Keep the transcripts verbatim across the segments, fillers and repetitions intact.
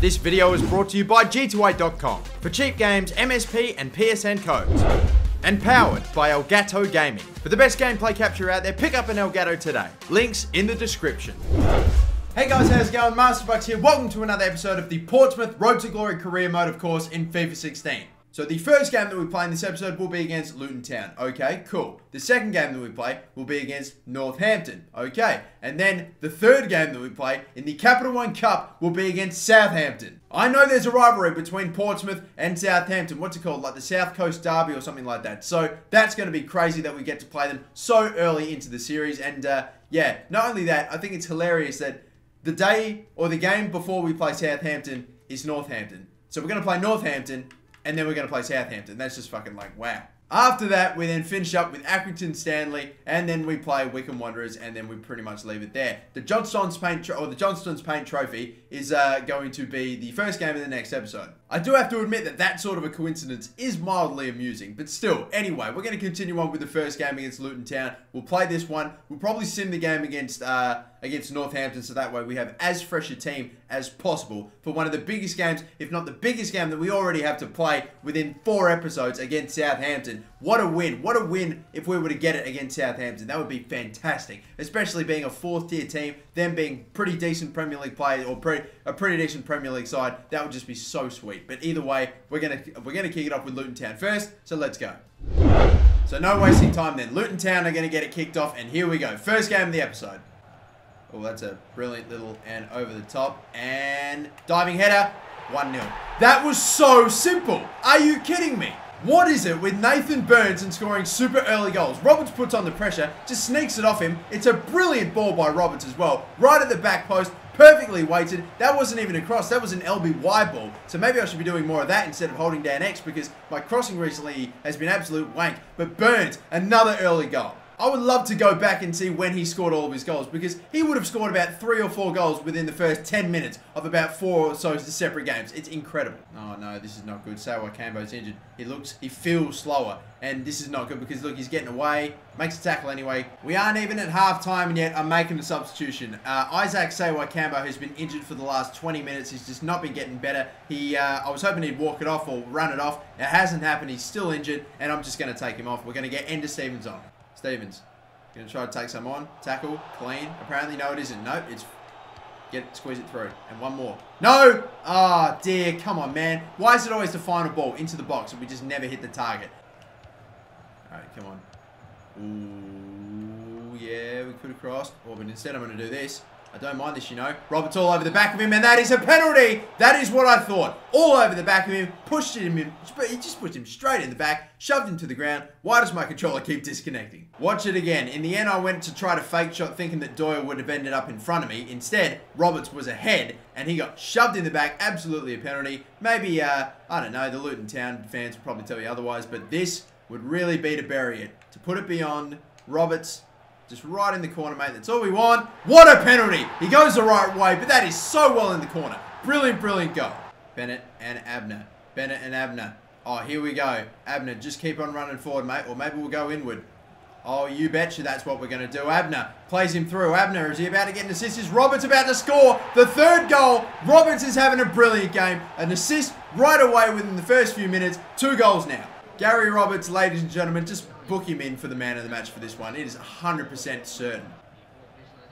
This video is brought to you by G two A dot com for cheap games, M S P and P S N codes. And powered by Elgato Gaming. For the best gameplay capture out there, pick up an Elgato today. Links in the description. Hey guys, how's it going? MasterBucks here. Welcome to another episode of the Portsmouth Road to Glory career mode, of course, in FIFA sixteen. So the first game that we play in this episode will be against Luton Town. Okay, cool. The second game that we play will be against Northampton. Okay. And then the third game that we play in the Capital One Cup will be against Southampton. I know there's a rivalry between Portsmouth and Southampton. What's it called? Like the South Coast Derby or something like that. So that's going to be crazy that we get to play them so early into the series. And uh, yeah, not only that, I think it's hilarious that the day or the game before we play Southampton is Northampton. So we're going to play Northampton. And then we're going to play Southampton. That's just fucking like, wow. After that, we then finish up with Accrington Stanley. And then we play Wycombe Wanderers. And then we pretty much leave it there. The Johnstone's Paint Tro- or the Johnstone's Paint Trophy is uh, going to be the first game of the next episode. I do have to admit that that sort of a coincidence is mildly amusing. But still, anyway, we're going to continue on with the first game against Luton Town. We'll play this one. We'll probably sim the game against... Uh, against Northampton, so that way we have as fresh a team as possible for one of the biggest games, if not the biggest game that we already have to play within four episodes against Southampton. What a win. What a win if we were to get it against Southampton. That would be fantastic, especially being a fourth tier team, them being pretty decent Premier League players or pre a pretty decent Premier League side. That would just be so sweet. But either way, we're gonna we're gonna kick it off with Luton Town first, so let's go. So no wasting time then. Luton Town are gonna get it kicked off, and here we go. First game of the episode. Oh, that's a brilliant little and over the top. And diving header, one nil. That was so simple. Are you kidding me? What is it with Nathan Burns and scoring super early goals? Roberts puts on the pressure, just sneaks it off him. It's a brilliant ball by Roberts as well. Right at the back post, perfectly weighted. That wasn't even a cross. That was an L B Y ball. So maybe I should be doing more of that instead of holding down X, because my crossing recently has been absolute wank. But Burns, another early goal. I would love to go back and see when he scored all of his goals, because he would have scored about three or four goals within the first ten minutes of about four or so separate games. It's incredible. Oh no, this is not good. Sewakambo's injured. He looks, he feels slower, and this is not good because look, he's getting away, makes a tackle anyway. We aren't even at half time and yet I'm making a substitution. Uh, Isaac Sewakambo has been injured for the last twenty minutes. He's just not been getting better. He, uh, I was hoping he'd walk it off or run it off. It hasn't happened. He's still injured, and I'm just going to take him off. We're going to get Enda Stevens on. Stevens, gonna try to take some on, tackle, clean, apparently, no it isn't, nope, it's, get it, squeeze it through, and one more, no, ah, dear, come on man, why is it always the final ball into the box and we just never hit the target? Alright, come on, ooh, yeah, we could have crossed, oh, but instead I'm gonna do this. I don't mind this, you know. Roberts all over the back of him, and that is a penalty. That is what I thought. All over the back of him, pushed him in, he just pushed him straight in the back, shoved him to the ground. Why does my controller keep disconnecting? Watch it again. In the end, I went to try to fake shot, thinking that Doyle would have ended up in front of me. Instead, Roberts was ahead, and he got shoved in the back. Absolutely a penalty. Maybe, uh, I don't know, the Luton Town fans will probably tell you otherwise, but this would really be to bury it. To put it beyond Roberts. Just right in the corner, mate. That's all we want. What a penalty. He goes the right way, but that is so well in the corner. Brilliant, brilliant goal. Bennett and Abner. Bennett and Abner. Oh, here we go. Abner, just keep on running forward, mate. Or maybe we'll go inward. Oh, you betcha that's what we're going to do. Abner plays him through. Abner, is he about to get an assist? Is Roberts about to score the third goal? Roberts is having a brilliant game. An assist right away within the first few minutes. Two goals now. Gary Roberts, ladies and gentlemen, just book him in for the man of the match for this one. It is one hundred percent certain.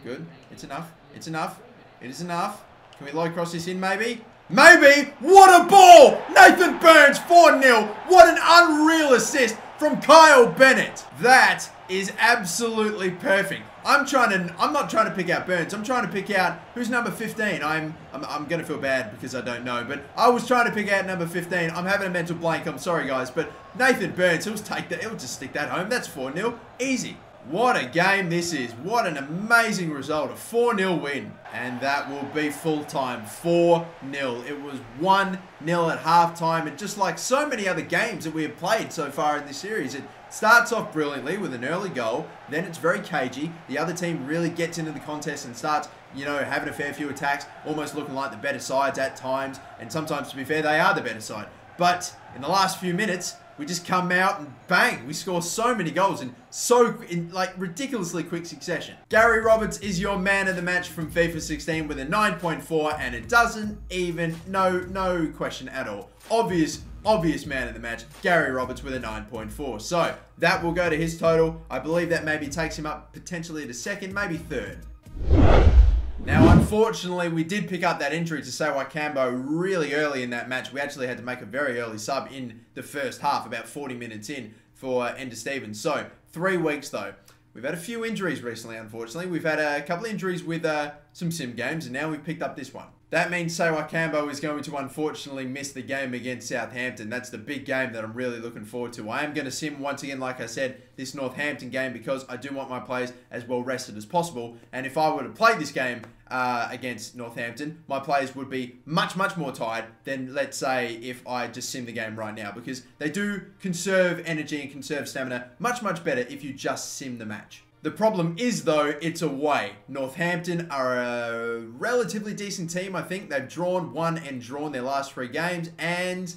Good. It's enough. It's enough. It is enough. Can we low cross this in maybe? Maybe! What a ball! Nathan Burns, four nil. What an unreal assist from Kyle Bennett. That is absolutely perfect. I'm trying to, I'm not trying to pick out Burns. I'm trying to pick out who's number fifteen. I'm, I'm, I'm going to feel bad because I don't know, but I was trying to pick out number fifteen. I'm having a mental blank. I'm sorry guys, but Nathan Burns, he'll take that. He'll just stick that home. That's four nil. Easy. What a game this is. What an amazing result. A four nil win. And that will be full time. four nil. It was one nil at half time. And just like so many other games that we have played so far in this series, it starts off brilliantly with an early goal. Then it's very cagey. The other team really gets into the contest and starts, you know, having a fair few attacks, almost looking like the better sides at times. And sometimes, to be fair, they are the better side. But in the last few minutes, We just come out and bang, we score so many goals in so, in like ridiculously quick succession. Gary Roberts is your man of the match from FIFA sixteen with a nine point four, and it doesn't even, no, no question at all. Obvious, obvious man of the match, Gary Roberts with a nine point four. So that will go to his total. I believe that maybe takes him up potentially to second, maybe third. Now, unfortunately, we did pick up that injury to Sewakambo really early in that match. We actually had to make a very early sub in the first half, about forty minutes in, for Enda Stevens. So, three weeks, though. We've had a few injuries recently, unfortunately. We've had a couple of injuries with uh, some sim games, and now we've picked up this one. That means Sewakambo is going to, unfortunately, miss the game against Southampton. That's the big game that I'm really looking forward to. I am going to sim, once again, like I said, this Northampton game because I do want my players as well rested as possible. And if I were to play this game uh, against Northampton, my players would be much, much more tired than, let's say, if I just sim the game right now, because they do conserve energy and conserve stamina much, much better if you just sim the match. The problem is, though, it's away. Northampton are a relatively decent team, I think. They've drawn, won, and drawn their last three games. And,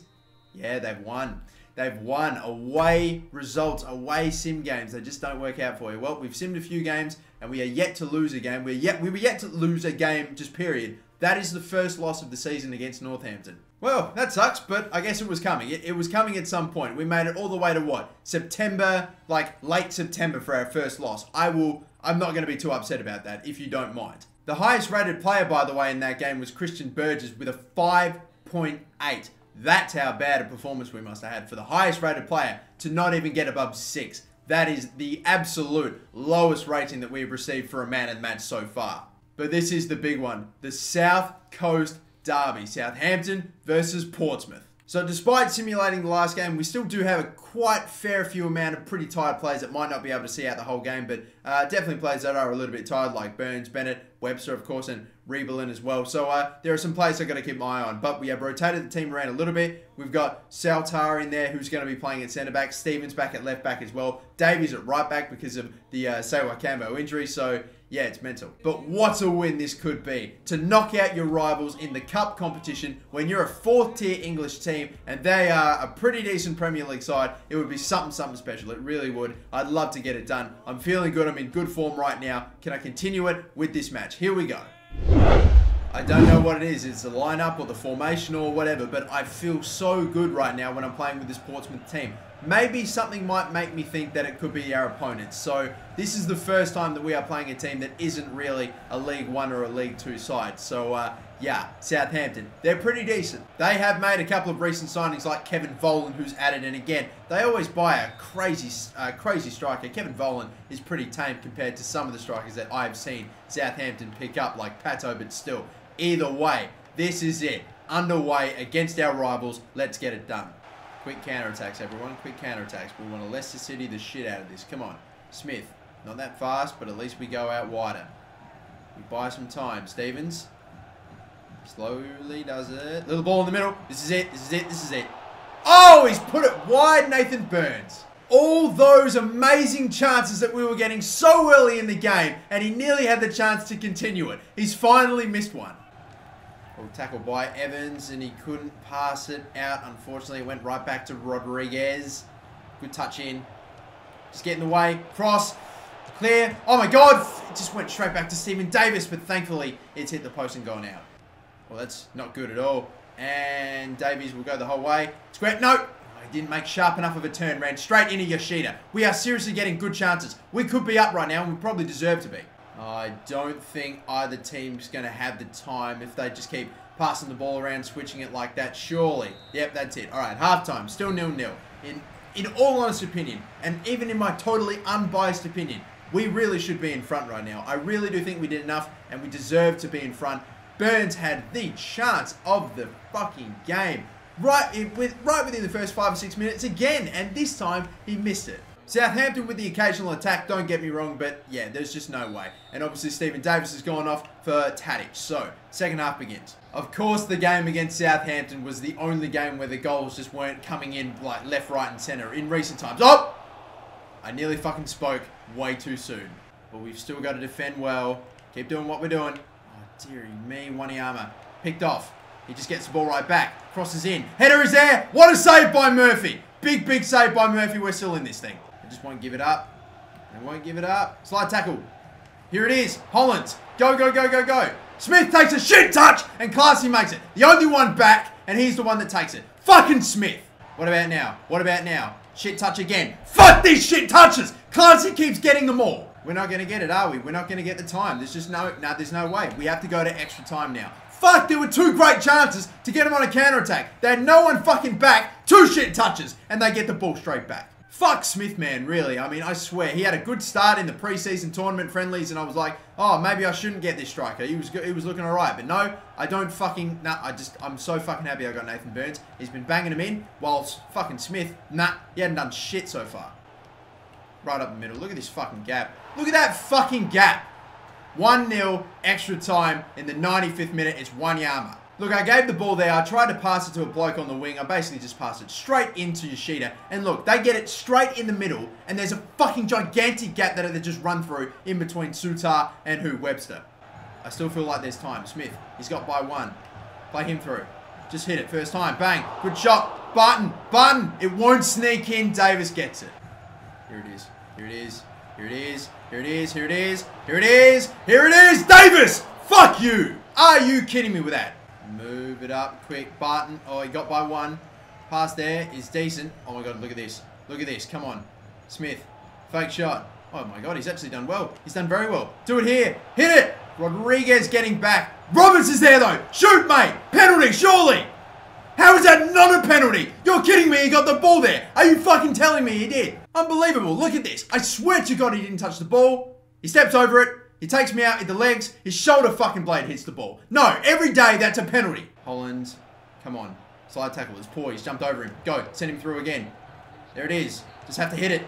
yeah, they've won. They've won. Away results, away sim games. They just don't work out for you. Well, we've simmed a few games, and we are yet to lose a game. We're yet, we were yet to lose a game, just period. That is the first loss of the season against Northampton. Well, that sucks, but I guess it was coming. It, it was coming at some point. We made it all the way to what? September, like late September for our first loss. I will, I'm not going to be too upset about that, if you don't mind. The highest rated player, by the way, in that game was Christian Burgess with a five point eight. That's how bad a performance we must have had for the highest rated player to not even get above six. That is the absolute lowest rating that we've received for a man of the match so far. But this is the big one. The South Coast Derby, Southampton versus Portsmouth. So despite simulating the last game, we still do have a quite fair few amount of pretty tired players that might not be able to see out the whole game, but uh, definitely players that are a little bit tired, like Burns, Bennett, Webster, of course, and Rebelin as well. So uh, there are some players I've got to keep my eye on, but we have rotated the team around a little bit. We've got Saltar in there, who's going to be playing at centre-back. Stevens back at left-back as well. Davies at right-back because of the uh, Sewakambo injury, so... yeah, it's mental. But what a win this could be. To knock out your rivals in the cup competition when you're a fourth-tier English team and they are a pretty decent Premier League side, it would be something, something special. It really would. I'd love to get it done. I'm feeling good. I'm in good form right now. Can I continue it with this match? Here we go. I don't know what it is. It's the lineup or the formation or whatever, but I feel so good right now when I'm playing with this Portsmouth team. Maybe something might make me think that it could be our opponents. So this is the first time that we are playing a team that isn't really a League One or a League Two side. So uh, yeah, Southampton, they're pretty decent. They have made a couple of recent signings like Kevin Volland, who's added, and again, they always buy a crazy, uh, crazy striker. Kevin Volland is pretty tame compared to some of the strikers that I've seen Southampton pick up, like Pato, but still. Either way, this is it. Underway against our rivals. Let's get it done. Quick counterattacks, everyone. Quick counterattacks. We want to Leicester City the shit out of this. Come on. Smith. Not that fast, but at least we go out wider. We buy some time. Stevens. Slowly does it. Little ball in the middle. This is it. This is it. This is it. Oh, he's put it wide, Nathan Burns. All those amazing chances that we were getting so early in the game, and he nearly had the chance to continue it. He's finally missed one. Well, tackled by Evans, and he couldn't pass it out. Unfortunately, it went right back to Rodriguez. Good touch in. Just get in the way. Cross. Clear. Oh, my God. It just went straight back to Stephen Davis, but thankfully, it's hit the post and gone out. Well, that's not good at all. And Davies will go the whole way. Square. No. I didn't make sharp enough of a turn. Ran straight into Yoshida. We are seriously getting good chances. We could be up right now, and we probably deserve to be. I don't think either team's going to have the time if they just keep passing the ball around, switching it like that, surely. Yep, that's it. All right, halftime, still nil nil. In in all honest opinion, and even in my totally unbiased opinion, we really should be in front right now. I really do think we did enough, and we deserve to be in front. Burns had the chance of the fucking game. Right, in, with, right within the first five or six minutes again, and this time he missed it. Southampton with the occasional attack, don't get me wrong, but yeah, there's just no way. And obviously Stephen Davis has gone off for Tadic, so second half begins. Of course the game against Southampton was the only game where the goals just weren't coming in like left, right and centre in recent times. Oh! I nearly fucking spoke way too soon. But we've still got to defend well. Keep doing what we're doing. Oh dearie me, Wanyama. Picked off. He just gets the ball right back. Crosses in. Header is there. What a save by Murphy. Big, big save by Murphy. We're still in this thing. I just won't give it up. I won't give it up. Slide tackle. Here it is. Holland. Go, go, go, go, go. Smith takes a shit touch, and Classy makes it. The only one back, and he's the one that takes it. Fucking Smith. What about now? What about now? Shit touch again. Fuck these shit touches. Classy keeps getting them all. We're not going to get it, are we? We're not going to get the time. There's just no, no, there's no way. We have to go to extra time now. Fuck, there were two great chances to get them on a counter-attack. They had no one fucking back, two shit touches, and they get the ball straight back. Fuck Smith, man, really. I mean, I swear, he had a good start in the preseason tournament friendlies, and I was like, oh, maybe I shouldn't get this striker. He was, he was looking all right, but no, I don't fucking, nah, I just, I'm so fucking happy I got Nathan Burns. He's been banging him in, whilst fucking Smith, nah, he hadn't done shit so far. Right up the middle. Look at this fucking gap. Look at that fucking gap. one nil, extra time in the ninety-fifth minute. It's Wanyama. Look, I gave the ball there. I tried to pass it to a bloke on the wing. I basically just passed it straight into Yoshida. And look, they get it straight in the middle. And there's a fucking gigantic gap that they just run through in between Sutar and who? Webster. I still feel like there's time. Smith, he's got by one. Play him through. Just hit it. First time. Bang. Good shot. Barton. Barton. It won't sneak in. Davis gets it. Here it is. Here it is. Here it is. Here it is. Here it is. Here it is. Here it is. Davis! Fuck you! Are you kidding me with that? Move it up quick. Barton. Oh, he got by one. Pass there is decent. Oh my god, look at this. Look at this. Come on. Smith. Fake shot. Oh my god, he's actually done well. He's done very well. Do it here. Hit it! Rodriguez getting back. Roberts is there though. Shoot, mate! Penalty, surely! How is that not a penalty? You're kidding me, he got the ball there. Are you fucking telling me he did? Unbelievable, look at this. I swear to God he didn't touch the ball. He steps over it, he takes me out in the legs, his shoulder fucking blade hits the ball. No, every day that's a penalty. Holland, come on. Slide tackle, it's poor, he's jumped over him. Go, send him through again. There it is, just have to hit it.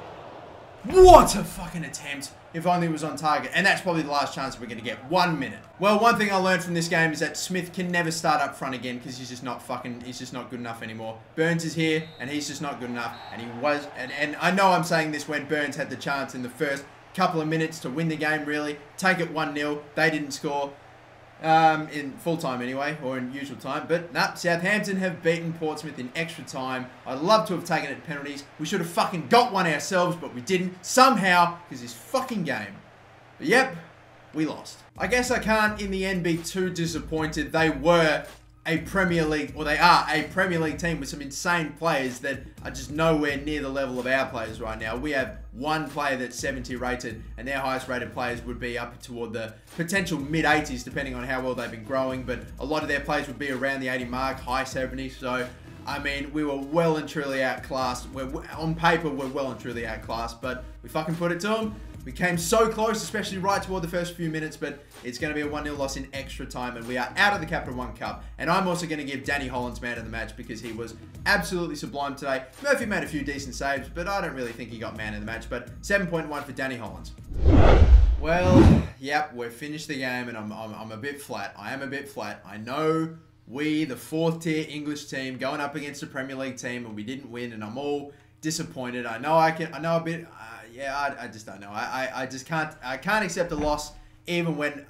What a fucking attempt. If only it was on target. And that's probably the last chance we're going to get. One minute. Well, one thing I learned from this game is that Smith can never start up front again because he's just not fucking, he's just not good enough anymore. Burns is here and he's just not good enough. And he was, and, and I know I'm saying this when Burns had the chance in the first couple of minutes to win the game, really. Take it one nil. They didn't score um, in full time anyway, or in usual time. But nah, Southampton have beaten Portsmouth in extra time. I'd love to have taken it to penalties. We should have fucking got one ourselves, but we didn't somehow because this fucking game. But yep, we lost. I guess I can't in the end be too disappointed. They were a Premier League, or they are a Premier League team with some insane players that are just nowhere near the level of our players right now. We have one player that's seventy rated, and their highest rated players would be up toward the potential mid eighties, depending on how well they've been growing, but a lot of their players would be around the eighty mark, high seventies, so I mean, we were well and truly outclassed. We're, on paper, we're well and truly outclassed, but we fucking put it to them. We came so close, especially right toward the first few minutes, but it's going to be a one nil loss in extra time, and we are out of the Capital One Cup. And I'm also going to give Danny Hollands man of the match because he was absolutely sublime today. Murphy made a few decent saves, but I don't really think he got man of the match, but seven point one for Danny Hollands. Well, yep, we've finished the game, and I'm, I'm, I'm a bit flat. I am a bit flat. I know we, the fourth tier English team, going up against a Premier League team, and we didn't win, and I'm all disappointed. I know I can, I know a bit... Uh, Yeah, I, I just don't know. I, I, I just can't I can't accept a loss even when...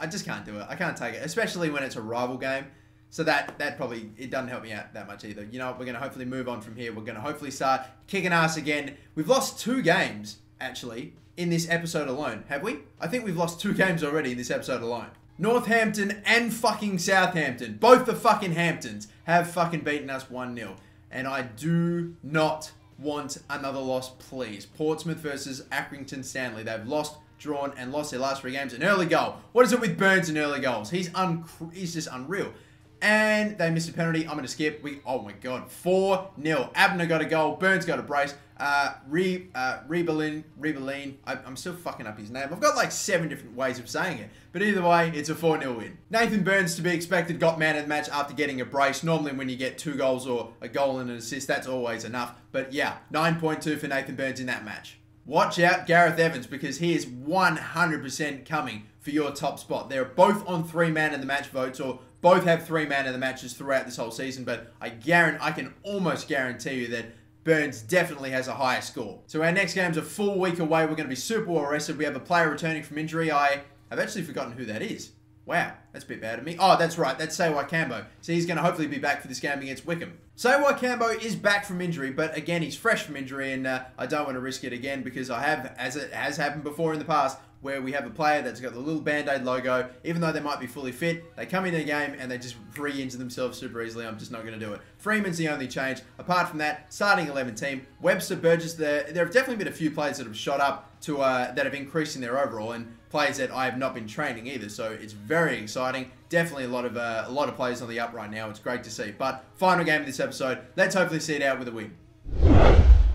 I just can't do it. I can't take it, especially when it's a rival game. So that, that probably... It doesn't help me out that much either. You know, we're going to hopefully move on from here. We're going to hopefully start kicking ass again. We've lost two games, actually, in this episode alone. Have we? I think we've lost two games already in this episode alone. Northampton and fucking Southampton, both the fucking Hamptons, have fucking beaten us one nil. And I do not... want another loss, please. Portsmouth versus Accrington Stanley. They've lost, drawn, and lost their last three games. An early goal. What is it with Burns and early goals? He's un he's just unreal. And they missed a penalty. I'm going to skip. We oh my god, four nil. Abner got a goal. Burns got a brace. Uh, Re uh, Rebelin, Rebelin. I'm still fucking up his name. I've got like seven different ways of saying it. But either way, it's a four nil win. Nathan Burns, to be expected, got man of the match after getting a brace. Normally, when you get two goals or a goal and an assist, that's always enough. But yeah, nine point two for Nathan Burns in that match. Watch out Gareth Evans because he is one hundred percent coming for your top spot. They're both on three man of the match votes or both have three man of the matches throughout this whole season. But I guarantee, I can almost guarantee you that Burns definitely has a higher score. So our next game's a full week away. We're going to be super well rested. We have a player returning from injury. I have actually forgotten who that is. Wow, that's a bit bad of me. Oh, that's right. That's Sewakambo. So he's going to hopefully be back for this game against Wickham. Sewakambo is back from injury, but again, he's fresh from injury, and uh, I don't want to risk it again because I have, as it has happened before in the past, where we have a player that's got the little Band-Aid logo, even though they might be fully fit, they come into the game and they just re-injure themselves super easily. I'm just not going to do it. Freeman's the only change. Apart from that, starting eleven team, Webster, Burgess, there, there have definitely been a few players that have shot up to, uh, that have increased in their overall, and players that I have not been training either, so it's very exciting. Definitely a lot of uh, a lot of players on the up right now. It's great to see. But final game of this episode, let's hopefully see it out with a win.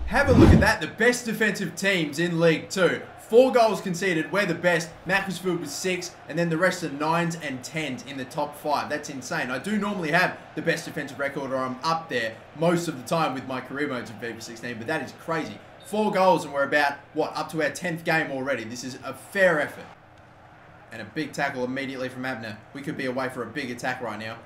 Have a look at that. The best defensive teams in League Two. Four goals conceded. We're the best. Macclesfield was six, and then the rest are nines and tens in the top five. That's insane. I do normally have the best defensive record, or I'm up there most of the time with my career modes in FIFA sixteen, but that is crazy. Four goals and we're about, what, up to our tenth game already. This is a fair effort. And a big tackle immediately from Abner. We could be away for a big attack right now.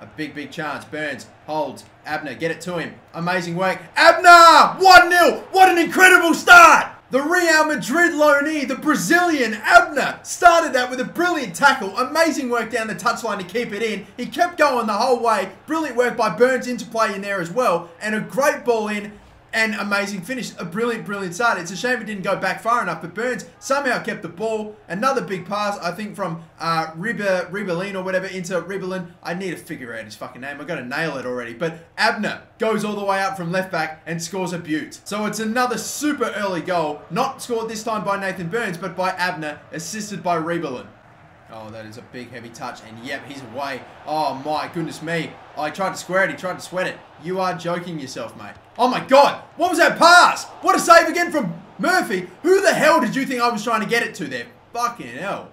A big, big chance. Burns holds. Abner, get it to him. Amazing work. Abner! one nil! What an incredible start! The Real Madrid loanee, the Brazilian Abner, started that with a brilliant tackle. Amazing work down the touchline to keep it in. He kept going the whole way. Brilliant work by Burns into play in there as well. And a great ball in. An amazing finish. A brilliant, brilliant start. It's a shame it didn't go back far enough, but Burns somehow kept the ball. Another big pass, I think, from uh, Riba, Rebelin or whatever into Rebelin. I need to figure out his fucking name. I've got to nail it already. But Abner goes all the way up from left back and scores a beaut. So it's another super early goal. Not scored this time by Nathan Burns, but by Abner, assisted by Rebelin. Oh, that is a big, heavy touch. And yep, he's away. Oh, my goodness me. I tried to square it. He tried to sweat it. You are joking yourself, mate. Oh, my God. What was that pass? What a save again from Murphy. Who the hell did you think I was trying to get it to there? Fucking hell.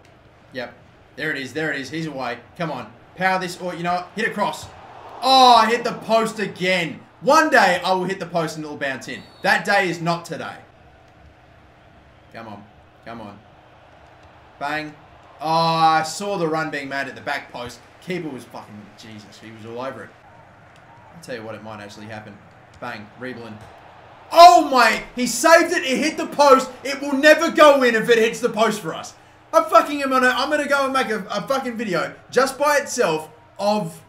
Yep. There it is. There it is. He's away. Come on. Power this or, you know what? Hit a cross. Oh, I hit the post again. One day I will hit the post and it'll bounce in. That day is not today. Come on. Come on. Bang. Oh, I saw the run being made at the back post. Keeper was fucking, Jesus, he was all over it. I'll tell you what, it might actually happen. Bang, Rebelin. Oh, mate, he saved it, it hit the post. It will never go in if it hits the post for us. I fucking am on it. I'm gonna go and make a, a fucking video just by itself of,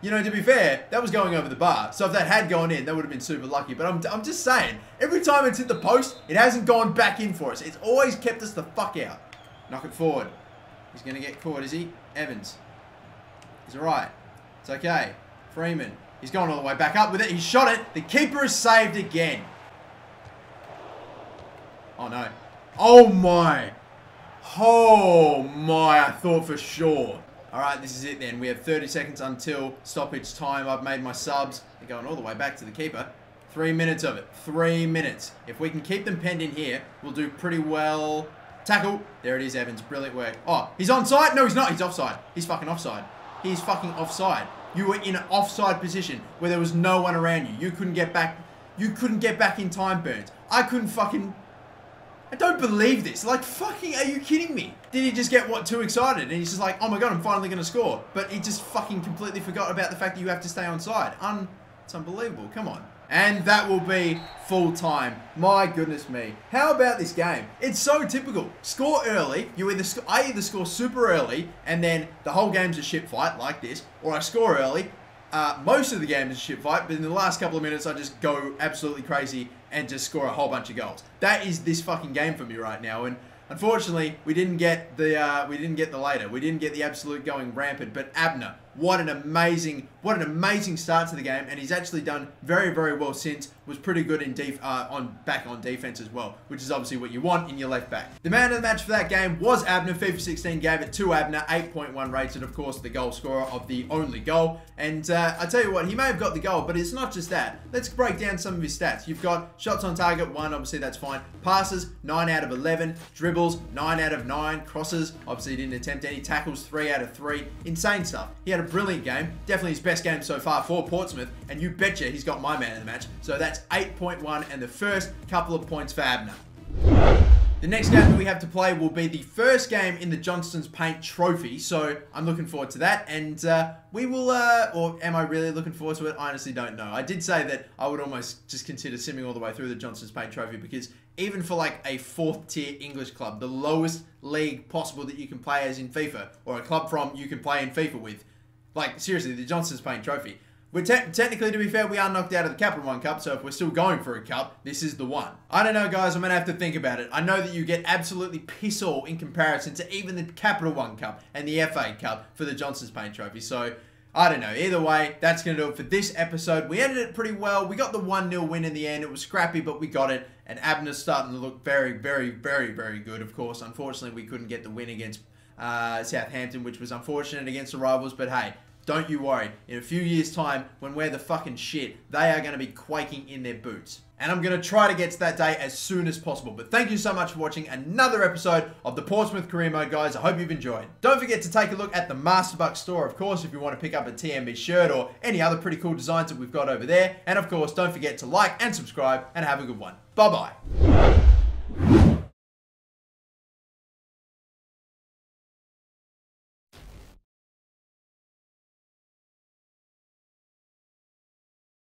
you know, to be fair, that was going over the bar. So if that had gone in, that would have been super lucky. But I'm, I'm just saying, every time it's hit the post, it hasn't gone back in for us. It's always kept us the fuck out. Knock it forward. He's going to get caught, is he? Evans. He's alright. It's okay. Freeman. He's gone all the way back up with it. He shot it. The keeper is saved again. Oh, no. Oh, my. Oh, my. I thought for sure. Alright, this is it then. We have thirty seconds until stoppage time. I've made my subs. They're going all the way back to the keeper. Three minutes of it. Three minutes. If we can keep them penned in here, we'll do pretty well. Tackle. There it is, Evans. Brilliant work. Oh, he's onside? No, he's not. He's offside. He's fucking offside. He's fucking offside. You were in an offside position where there was no one around you. You couldn't get back. You couldn't get back in time, Burns. I couldn't fucking... I don't believe this. Like, fucking, are you kidding me? Did he just get, what, too excited? And he's just like, oh my God, I'm finally going to score. But he just fucking completely forgot about the fact that you have to stay onside. Un... It's unbelievable. Come on. And that will be full time. My goodness me. How about this game? It's so typical. Score early. You either sc I either score super early and then the whole game's a shit fight like this, or I score early. Uh, most of the game is a shit fight, but in the last couple of minutes I just go absolutely crazy and just score a whole bunch of goals. That is this fucking game for me right now. And unfortunately, we didn't get the uh, we didn't get the later. We didn't get the absolute going rampant. But Abner, what an amazing what an amazing start to the game, and he's actually done very very well since. Was pretty good in def uh, on back on defense as well, which is obviously what you want in your left back. The man of the match for that game was Abner. FIFA sixteen gave it to Abner, eight point one rated, of course, the goal scorer of the only goal. And uh, I tell you what, he may have got the goal, but it's not just that. Let's break down some of his stats. You've got shots on target one, obviously that's fine. Passes nine out of eleven. Dribble nine out of nine. Crosses, obviously didn't attempt any. Tackles three out of three. Insane stuff. He had a brilliant game, definitely his best game so far for Portsmouth, and you betcha he's got my man of the match. So that's eight point one and the first couple of points for Abner. The next game that we have to play will be the first game in the Johnstone's Paint Trophy, so I'm looking forward to that, and uh, we will, uh, or am I really looking forward to it? I honestly don't know. I did say that I would almost just consider simming all the way through the Johnstone's Paint Trophy, because even for like a fourth tier English club, the lowest league possible that you can play as in FIFA, or a club from you can play in FIFA with, like seriously, the Johnstone's Paint Trophy, We're te technically, to be fair, we are knocked out of the Capital One Cup, so if we're still going for a cup, this is the one. I don't know, guys. I'm going to have to think about it. I know that you get absolutely piss-all in comparison to even the Capital One Cup and the F A Cup for the Johnstone's Paint Trophy, so I don't know. Either way, that's going to do it for this episode. We ended it pretty well. We got the one nil win in the end. It was scrappy, but we got it, and Abner's starting to look very, very, very, very good, of course. Unfortunately, we couldn't get the win against uh, Southampton, which was unfortunate against the rivals, but hey, don't you worry. In a few years' time, when we're the fucking shit, they are going to be quaking in their boots. And I'm going to try to get to that day as soon as possible. But thank you so much for watching another episode of the Portsmouth Career Mode, guys. I hope you've enjoyed. Don't forget to take a look at the Masterbuck store, of course, if you want to pick up a T M B shirt or any other pretty cool designs that we've got over there. And, of course, don't forget to like and subscribe and have a good one. Bye-bye.